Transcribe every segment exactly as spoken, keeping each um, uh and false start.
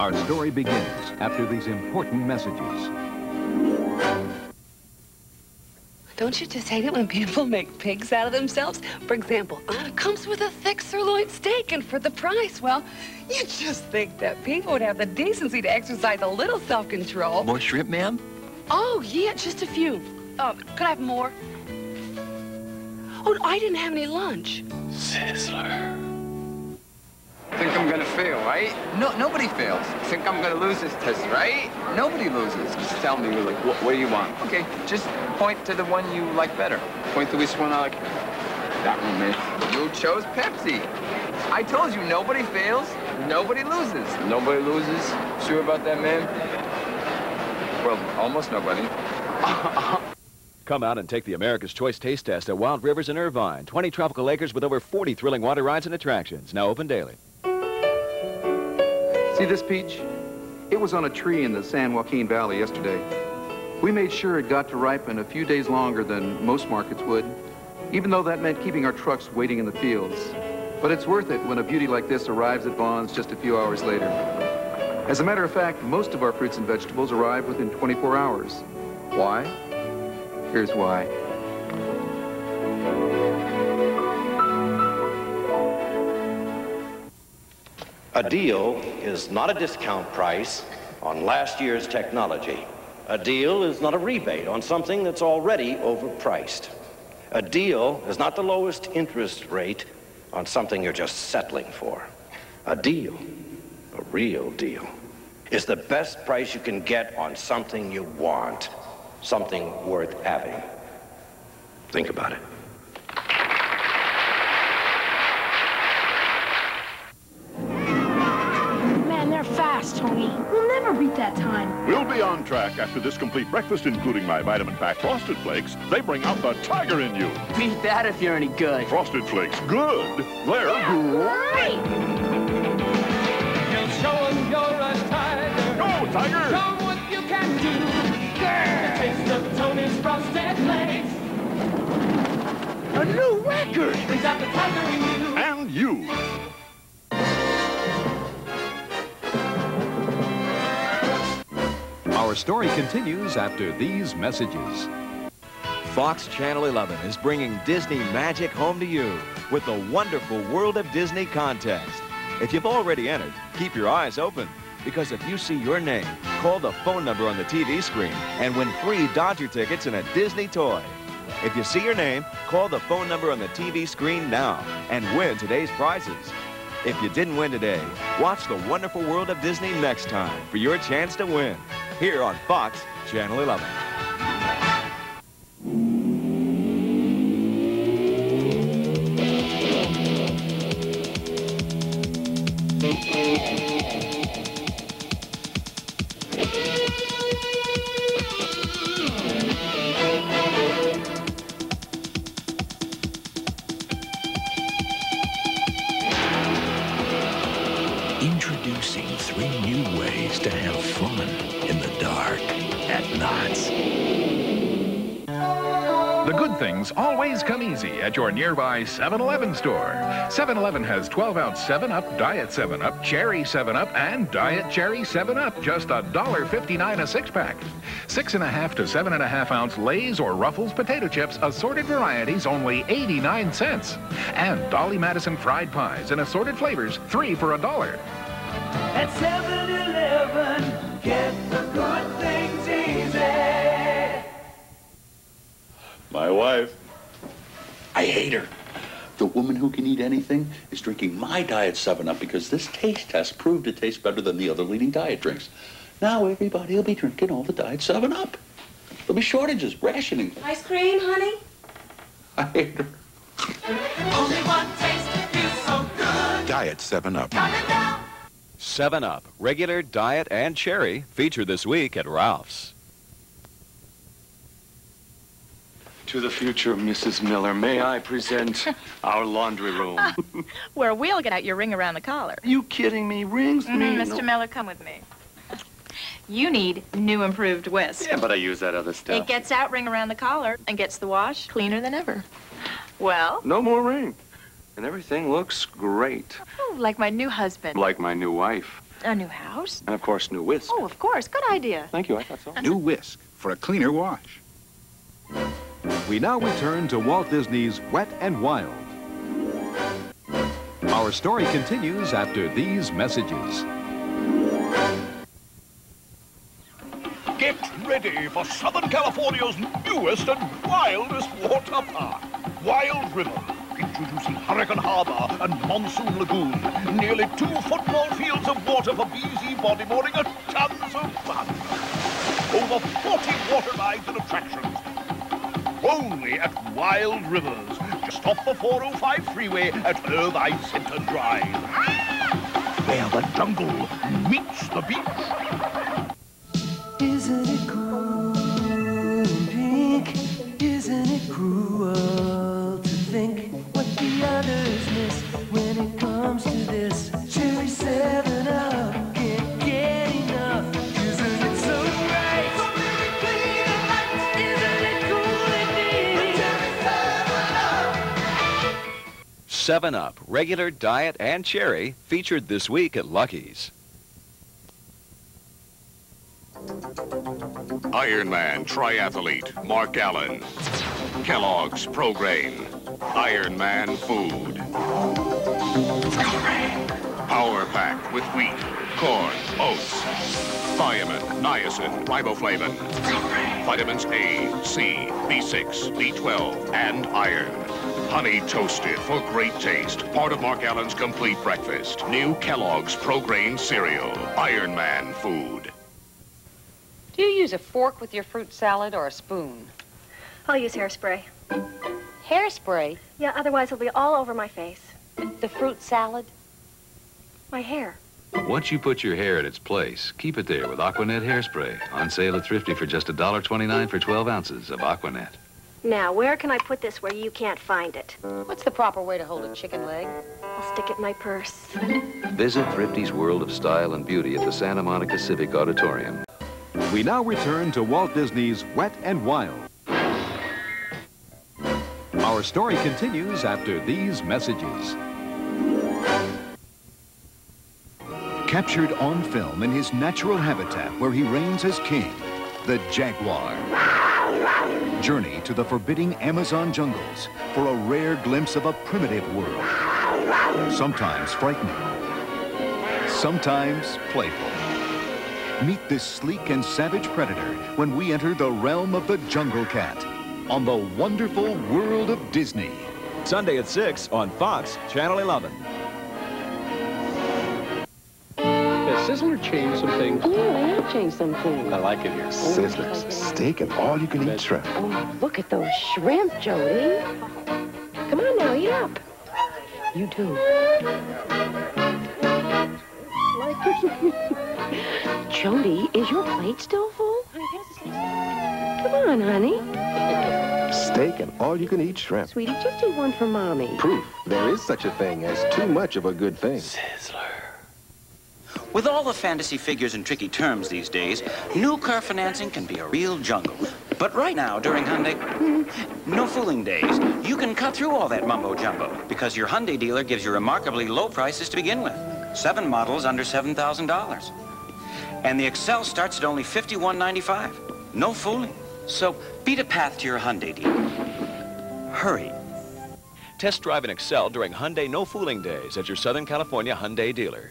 Our story begins after these important messages. Don't you just hate it when people make pigs out of themselves? For example, Anna comes with a thick sirloin steak, and for the price, well, you just think that people would have the decency to exercise a little self-control. More shrimp, ma'am? Oh, yeah, just a few. Uh, could I have more? Oh, I didn't have any lunch. Sizzler. Think I'm gonna fail, right? No, nobody fails. Think I'm gonna lose this test, right? Nobody loses. Just tell me, like, what, what do you want? Okay, just point to the one you like better. Point to which one I like. That one, man. You chose Pepsi. I told you, nobody fails. Nobody loses. Nobody loses? Sure about that, man? Well, almost nobody. Come out and take the America's Choice Taste Test at Wild Rivers in Irvine. twenty tropical acres with over forty thrilling water rides and attractions. Now open daily. See this peach? It was on a tree in the San Joaquin Valley yesterday. We made sure it got to ripen a few days longer than most markets would, even though that meant keeping our trucks waiting in the fields. But it's worth it when a beauty like this arrives at Vons just a few hours later. As a matter of fact, most of our fruits and vegetables arrive within twenty-four hours. Why? Here's why. A deal is not a discount price on last year's technology. A deal is not a rebate on something that's already overpriced. A deal is not the lowest interest rate on something you're just settling for. A deal, a real deal, is the best price you can get on something you want. Something worth having. Think about it. Man, they're fast, Tony. We'll never beat that time. We'll be on track after this complete breakfast, including my vitamin-packed Frosted Flakes. They bring out the tiger in you. Beat that if you're any good. Frosted Flakes, good. They're yeah, great. You'll show them you're a tiger. Go, tiger! Show what you can do. Taste of Tony's Frosted Flakes. A new record! Brings out the tiger in you. And you. Our story continues after these messages. Fox Channel eleven is bringing Disney magic home to you with the Wonderful World of Disney contest. If you've already entered, keep your eyes open. Because if you see your name, call the phone number on the T V screen and win free Dodger tickets and a Disney toy. If you see your name, call the phone number on the T V screen now and win today's prizes. If you didn't win today, watch The Wonderful World of Disney next time for your chance to win. Here on Fox Channel eleven. Always come easy at your nearby seven eleven store. seven eleven has twelve ounce seven up, Diet seven up, Cherry seven up, and Diet Cherry seven up, just one dollar fifty-nine a six-pack. Six and a half to seven and a half ounce Lay's or Ruffles potato chips, assorted varieties, only eighty-nine cents. And Dolly Madison fried pies in assorted flavors, three for a dollar. At seven eleven, get the good things easy. My wife. I hate her. The woman who can eat anything is drinking my Diet seven up because this taste test proved it tastes better than the other leading diet drinks. Now everybody will be drinking all the Diet seven up. There'll be shortages, rationing. Ice cream, honey? I hate her. Only one taste feels so good. Diet seven up. seven up, regular, Diet, and Cherry, featured this week at Ralph's. To the future, Missus Miller, may I present our laundry room? Uh, where we'll get out your ring around the collar. You kidding me? Rings? Mm-hmm, me? Mister No. Miller, come with me. You need new improved Whisk. Yeah, but I use that other stuff. It gets out ring around the collar and gets the wash cleaner than ever. Well? No more ring. And everything looks great. Oh, like my new husband. Like my new wife. A new house. And, of course, new Whisk. Oh, of course. Good idea. Thank you. I thought so. New Whisk for a cleaner wash. We now return to Walt Disney's Wet and Wild. Our story continues after these messages. Get ready for Southern California's newest and wildest water park, Wild Rivers. Introducing Hurricane Harbor and Monsoon Lagoon. Nearly two football fields of water for busy bodyboarding and tons of fun. Over forty water rides and attractions. Only at Wild Rivers. Just off the four oh five freeway at Irvine Center Drive. Where the jungle meets the beach. Isn't it cool and pink? Isn't it cruel to think? Others miss when it comes to this cherry seven up. Can't get enough. Isn't it so right? So many clean and hot. Isn't it cool and neat? Cherry seven up. seven up, regular, diet, and cherry, featured this week at Lucky's. Ironman triathlete Mark Allen. Kellogg's Prograin. Ironman food. Power packed with wheat, corn, oats, thiamine, niacin, riboflavin, vitamins A, C, B six, B twelve, and iron. Honey toasted for great taste. Part of Mark Allen's complete breakfast. New Kellogg's Prograin cereal. Ironman food. Do you use a fork with your fruit salad or a spoon? I'll use hairspray. Hairspray? Yeah, otherwise it'll be all over my face. The fruit salad? My hair. Once you put your hair in its place, keep it there with Aquanet hairspray. On sale at Thrifty for just a dollar twenty-nine for twelve ounces of Aquanet. Now, where can I put this where you can't find it? What's the proper way to hold a chicken leg? I'll stick it in my purse. Visit Thrifty's World of Style and Beauty at the Santa Monica Civic Auditorium. We now return to Walt Disney's Wet and Wild. Our story continues after these messages. Captured on film in his natural habitat where he reigns as king, the jaguar. Journey to the forbidding Amazon jungles for a rare glimpse of a primitive world. Sometimes frightening, sometimes playful. Meet this sleek and savage predator when we enter the realm of the jungle cat. On the Wonderful World of Disney. Sunday at six on Fox Channel eleven. Has Sizzler changed some things? Yeah, they have changed some things. I like it here. Sizzler's oh, steak and all-you-can-eat shrimp. Oh, look at those shrimp, Jody. Come on now, eat up. You too. Jody, is your plate still full? Come on, honey. Steak and all-you-can-eat shrimp. Sweetie, just do one for Mommy. Proof there is such a thing as too much of a good thing. Sizzler. With all the fantasy figures and tricky terms these days, new car financing can be a real jungle. But right now, during Hyundai No Fooling Days, you can cut through all that mumbo-jumbo because your Hyundai dealer gives you remarkably low prices to begin with. Seven models under seven thousand dollars. And the Excel starts at only fifty-one ninety-five. No fooling. So, beat a path to your Hyundai deal. Hurry. Test drive and excel during Hyundai No Fooling Days at your Southern California Hyundai dealer.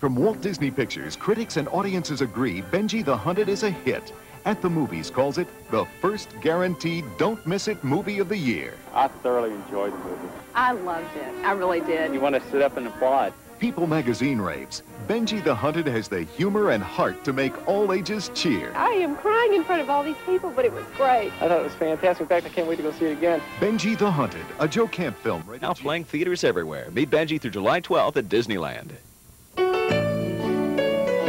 From Walt Disney Pictures, critics and audiences agree Benji the Hunted is a hit. At the Movies calls it the first guaranteed don't-miss-it movie of the year. I thoroughly enjoyed the movie. I loved it. I really did. You want to sit up and applaud. People magazine raves, Benji the Hunted has the humor and heart to make all ages cheer. I am crying in front of all these people, but it was great. I thought it was fantastic. In fact, I can't wait to go see it again. Benji the Hunted, a Joe Camp film. Now playing theaters everywhere. Meet Benji through July twelfth at Disneyland.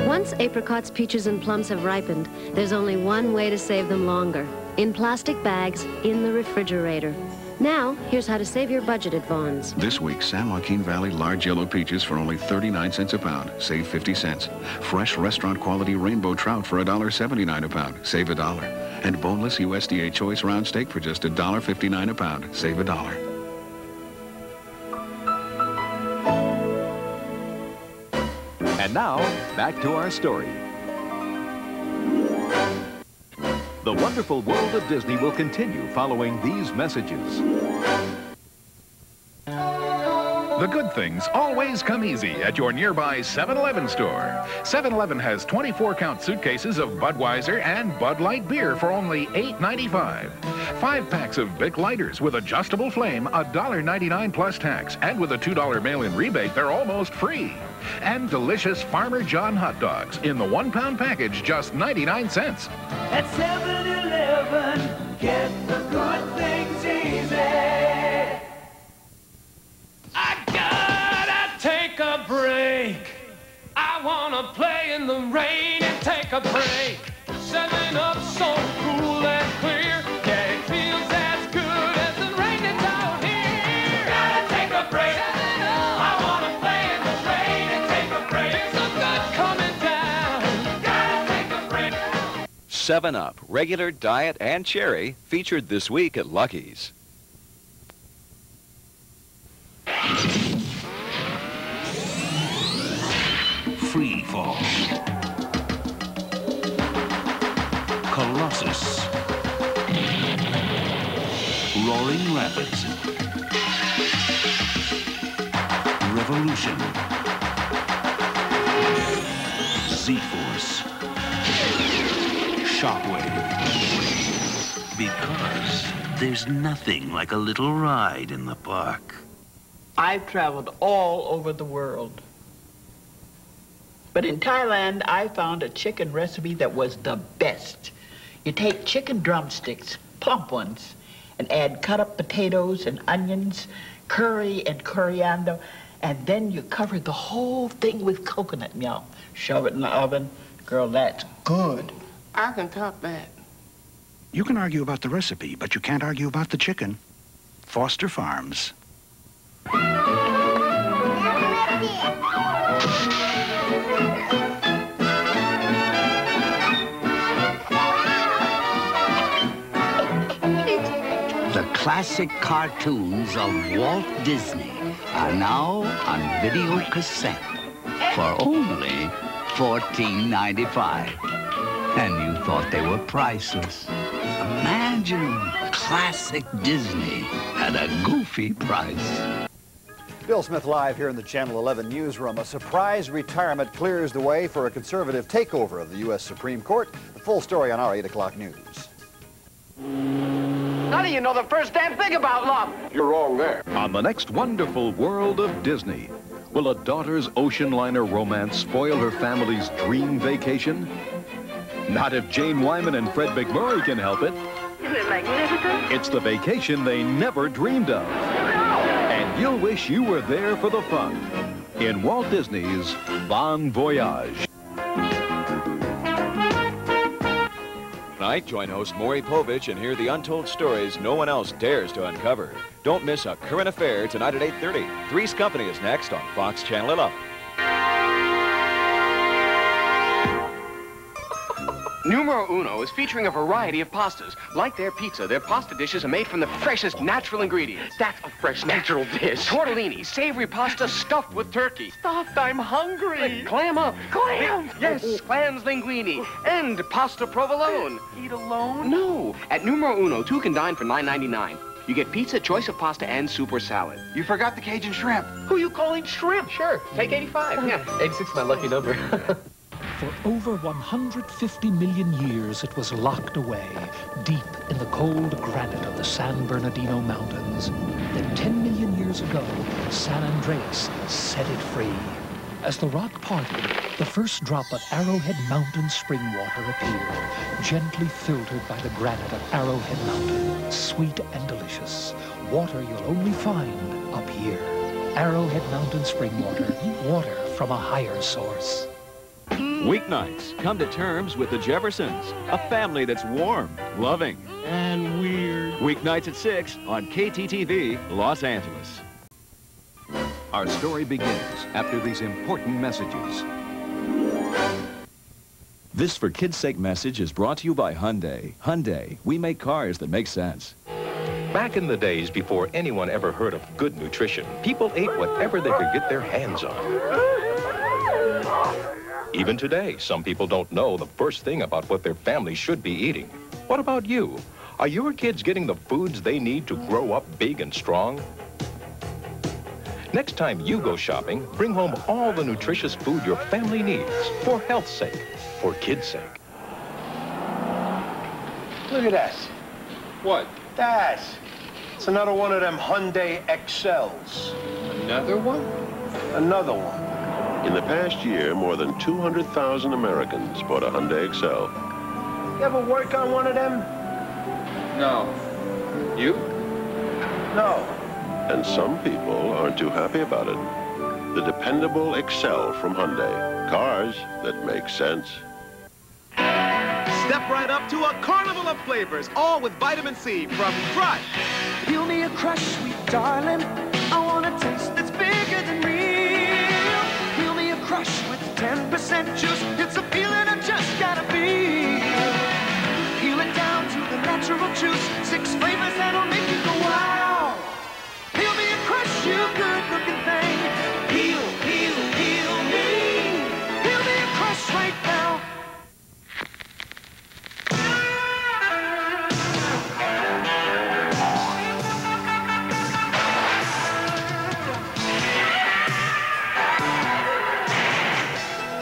Once apricots, peaches, and plums have ripened, there's only one way to save them longer. In plastic bags, in the refrigerator. Now, here's how to save your budget at Vons. This week, San Joaquin Valley large yellow peaches for only thirty-nine cents a pound. Save fifty cents. Fresh restaurant-quality rainbow trout for a dollar seventy-nine a pound. Save a dollar. And boneless U S D A choice round steak for just a dollar fifty-nine a pound. Save a dollar. And now, back to our story. The Wonderful World of Disney will continue following these messages. The good things always come easy at your nearby seven eleven store. seven eleven has twenty-four count suitcases of Budweiser and Bud Light beer for only eight ninety-five. Five packs of Bic lighters with adjustable flame, one ninety-nine plus tax. And with a two dollar mail-in rebate, they're almost free. And delicious Farmer John hot dogs in the one-pound package, just ninety-nine cents. At seven eleven, get the good things easy. I wanna play in the rain and take a break. seven up, so cool and clear. Yeah, it feels as good as the rain that's out here. Gotta take a break. seven up. I wanna play in the rain and take a break. There's some good coming down. Gotta take a break. seven up, regular, diet, and cherry, featured this week at Lucky's. Free Fall, Colossus, Roaring Rapids, Revolution, Z-Force, Shockwave, because there's nothing like a little ride in the park. I've traveled all over the world. But in Thailand, I found a chicken recipe that was the best. You take chicken drumsticks, plump ones, and add cut-up potatoes and onions, curry and coriander, and then you cover the whole thing with coconut milk. Shove it in the oven. Girl, that's good. I can top that. You can argue about the recipe, but you can't argue about the chicken. Foster Farms. Classic cartoons of Walt Disney are now on video cassette for only fourteen ninety-five. And you thought they were priceless. Imagine classic Disney at a goofy price. Bill Smith live here in the Channel eleven newsroom. A surprise retirement clears the way for a conservative takeover of the U S Supreme Court. The full story on our eight o'clock news. None of you know the first damn thing about love. You're wrong there. On the next Wonderful World of Disney, will a daughter's ocean liner romance spoil her family's dream vacation? Not if Jane Wyman and Fred McMurray can help it. Isn't it magnificent? It's the vacation they never dreamed of. No! And you'll wish you were there for the fun in Walt Disney's Bon Voyage. Tonight, join host Maury Povich and hear the untold stories no one else dares to uncover. Don't miss A Current Affair tonight at eight thirty. Three's Company is next on Fox Channel eleven. Numero Uno is featuring a variety of pastas. Like their pizza, their pasta dishes are made from the freshest natural ingredients. That's a fresh natural dish. Tortellini, savory pasta stuffed with turkey. Stuffed, I'm hungry. Like clam up. Clams! Yes, clams linguine. And pasta provolone. Eat alone? No. At Numero Uno, two can dine for nine ninety-nine. You get pizza, choice of pasta, and soup or salad. You forgot the Cajun shrimp. Who are you calling shrimp? Sure, take eighty-five. Yeah, eighty-six is my lucky number. For over one hundred fifty million years, it was locked away, deep in the cold granite of the San Bernardino Mountains. Then ten million years ago, San Andreas set it free. As the rock parted, the first drop of Arrowhead Mountain spring water appeared, gently filtered by the granite of Arrowhead Mountain. Sweet and delicious, water you'll only find up here. Arrowhead Mountain spring water, water from a higher source. Weeknights, come to terms with the Jeffersons, a family that's warm, loving, and weird. Weeknights at six on K T T V, Los Angeles. Our story begins after these important messages. This For Kids' Sake message is brought to you by Hyundai. Hyundai, we make cars that make sense. Back in the days before anyone ever heard of good nutrition, people ate whatever they could get their hands on. Even today, some people don't know the first thing about what their family should be eating. What about you? Are your kids getting the foods they need to grow up big and strong? Next time you go shopping, bring home all the nutritious food your family needs, for health's sake, for kids' sake. Look at us. What? That's. It's another one of them Hyundai Excels. Another one? Another one. In the past year, more than two hundred thousand Americans bought a Hyundai Excel. You ever work on one of them? No. You? No. And some people aren't too happy about it. The dependable Excel from Hyundai. Cars that make sense. Step right up to a carnival of flavors, all with vitamin C from Crush. Peel me a Crush, sweet darling. I want a taste that's bigger than real. Peel me a Crush with ten percent juice. It's a feeling I just gotta feel. Peel it down to the natural juice. Six flavors that'll make you go wild. You good-looking thing. Peel, peel, peel me. Peel me a Crush right now.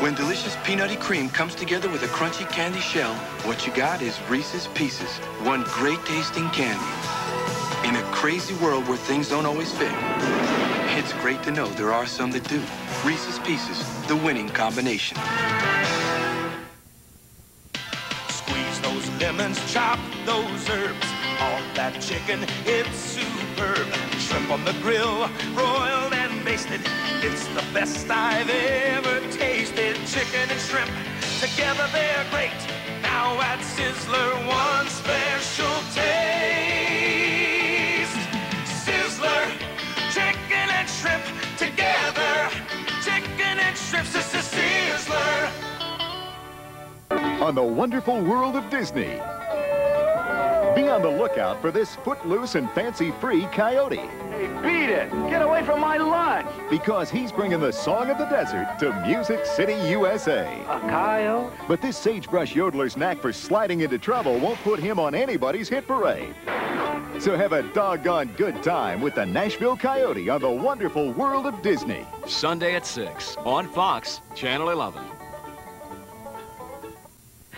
When delicious peanutty cream comes together with a crunchy candy shell, what you got is Reese's Pieces, one great-tasting candy. In a crazy world where things don't always fit, it's great to know there are some that do. Reese's Pieces, the winning combination. Squeeze those lemons, chop those herbs. All that chicken, it's superb. Shrimp on the grill, broiled and basted. It's the best I've ever tasted. Chicken and shrimp, together they're great. Now at Sizzler, one special taste. On the Wonderful World of Disney. Be on the lookout for this footloose and fancy-free coyote. Hey, beat it! Get away from my lunch! Because he's bringing the song of the desert to Music City, U S A. A coyote? But this sagebrush yodeler's knack for sliding into trouble won't put him on anybody's hit parade. So have a doggone good time with the Nashville Coyote on the Wonderful World of Disney. Sunday at six on Fox Channel eleven.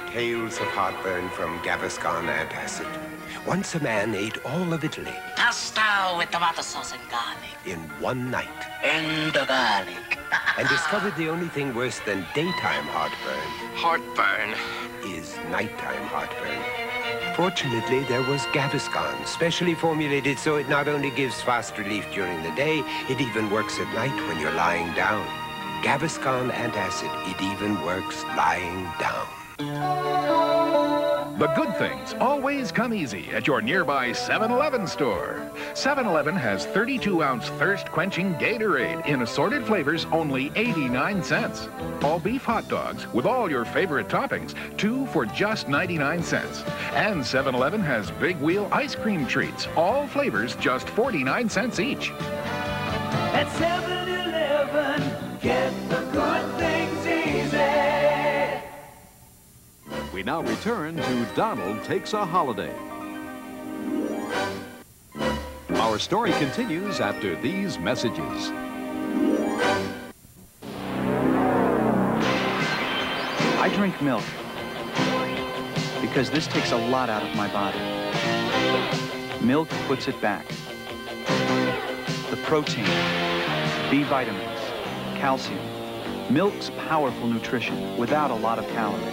Tales of heartburn from Gaviscon antacid. Once a man ate all of Italy. Pasta with tomato sauce and garlic. In one night. And the garlic. And discovered the only thing worse than daytime heartburn. Heartburn. Is nighttime heartburn. Fortunately, there was Gaviscon, specially formulated so it not only gives fast relief during the day, it even works at night when you're lying down. Gaviscon antacid, it even works lying down. The good things always come easy at your nearby seven eleven store. seven eleven has thirty-two ounce thirst-quenching Gatorade in assorted flavors, only eighty-nine cents. All beef hot dogs with all your favorite toppings, two for just ninety-nine cents. And seven eleven has Big Wheel ice cream treats, all flavors just forty-nine cents each. At seven eleven, get the good things easy. We now return to Donald Takes a Holiday. Our story continues after these messages. I drink milk because this takes a lot out of my body. Milk puts it back. The protein, B vitamins, calcium. Milk's powerful nutrition without a lot of calories.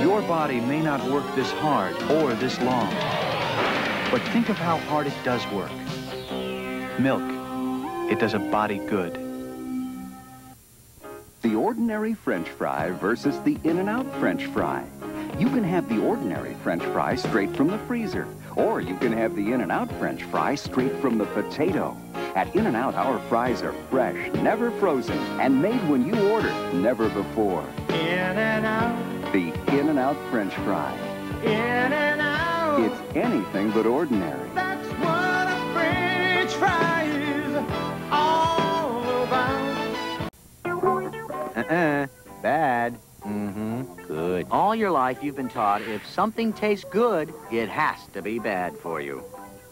Your body may not work this hard or this long, but think of how hard it does work. Milk, it does a body good. The ordinary French fry versus the In-N-Out French fry. You can have the ordinary French fry straight from the freezer, or you can have the In-N-Out French fry straight from the potato. At In-N-Out, our fries are fresh, never frozen, and made when you order, never before. In-N-Out. The In-N-Out French fry. In-N-Out. It's anything but ordinary. That's what a French fry is all about. Uh-uh. All your life you've been taught if something tastes good, it has to be bad for you.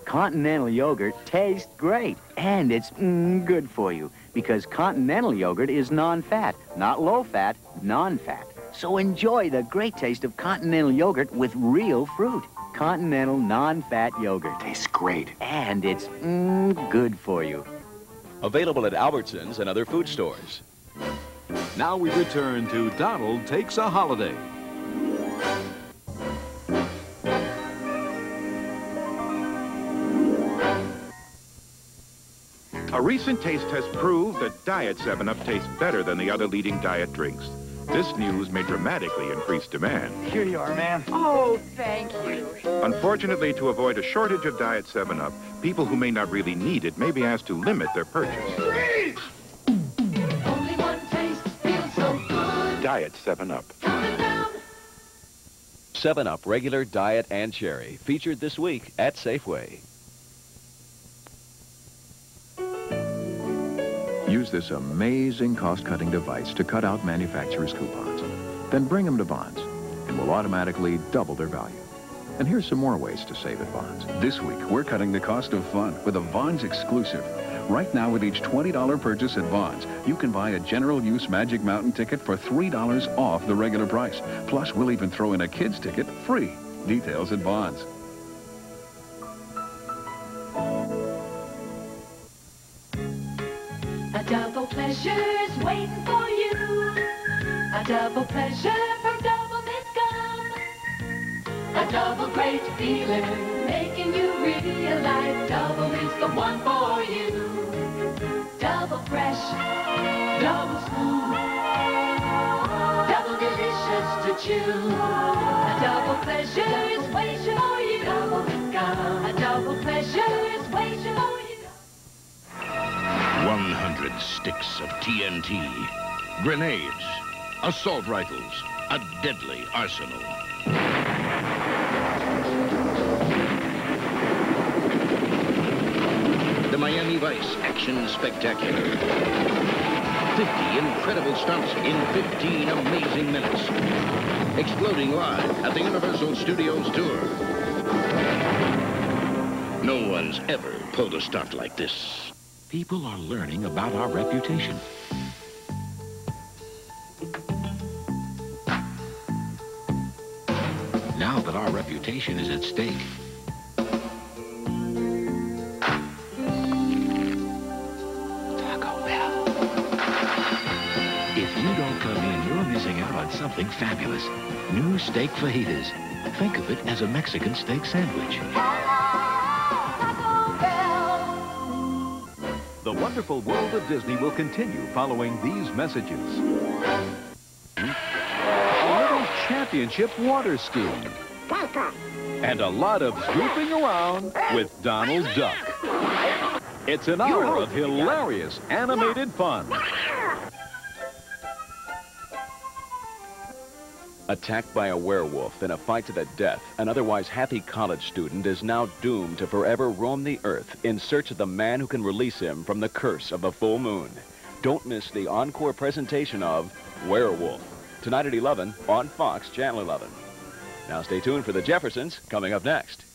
Continental yogurt tastes great, and it's mm, good for you, because Continental yogurt is non-fat, not low-fat, non-fat. So enjoy the great taste of Continental yogurt with real fruit. Continental non-fat yogurt tastes great, and it's mm, good for you. Available at Albertsons and other food stores. Now we return to Donald Takes a Holiday. A recent taste test proved that Diet seven up tastes better than the other leading diet drinks. This news may dramatically increase demand. Here you are, ma'am. Oh, thank you. Unfortunately, to avoid a shortage of Diet seven up, people who may not really need it may be asked to limit their purchase. Freeze! Only one taste feels so good. Diet seven up. seven up regular, diet, and cherry, featured this week at Safeway. Use this amazing cost-cutting device to cut out manufacturers' coupons. Then bring them to Vons, and we'll automatically double their value. And here's some more ways to save at Vons. This week, we're cutting the cost of fun with a Vons exclusive. Right now, with each twenty dollar purchase at Vons, you can buy a general-use Magic Mountain ticket for three dollars off the regular price. Plus, we'll even throw in a kid's ticket free. Details at Vons. A double pleasure's waiting for you. A double pleasure from Double Mint Gum. A double great feeling, making you realize double is the one for you. Double fresh, double smooth, double delicious to chew. A double pleasure is waiting for you. Double Mint Gum. A double pleasure is waiting for you. one hundred sticks of T N T, grenades, assault rifles, a deadly arsenal. The Miami Vice Action Spectacular. fifty incredible stunts in fifteen amazing minutes. Exploding live at the Universal Studios tour. No one's ever pulled a stunt like this. People are learning about our reputation. Now that our reputation is at stake, Taco Bell. If you don't come in, you're missing out on something fabulous. New steak fajitas. Think of it as a Mexican steak sandwich. The Wonderful World of Disney will continue following these messages. A little championship water skiing. And a lot of goofing around with Donald Duck. It's an hour of hilarious animated fun. Attacked by a werewolf in a fight to the death, an otherwise happy college student is now doomed to forever roam the earth in search of the man who can release him from the curse of the full moon. Don't miss the encore presentation of Werewolf, tonight at eleven on Fox Channel eleven. Now stay tuned for The Jeffersons, coming up next.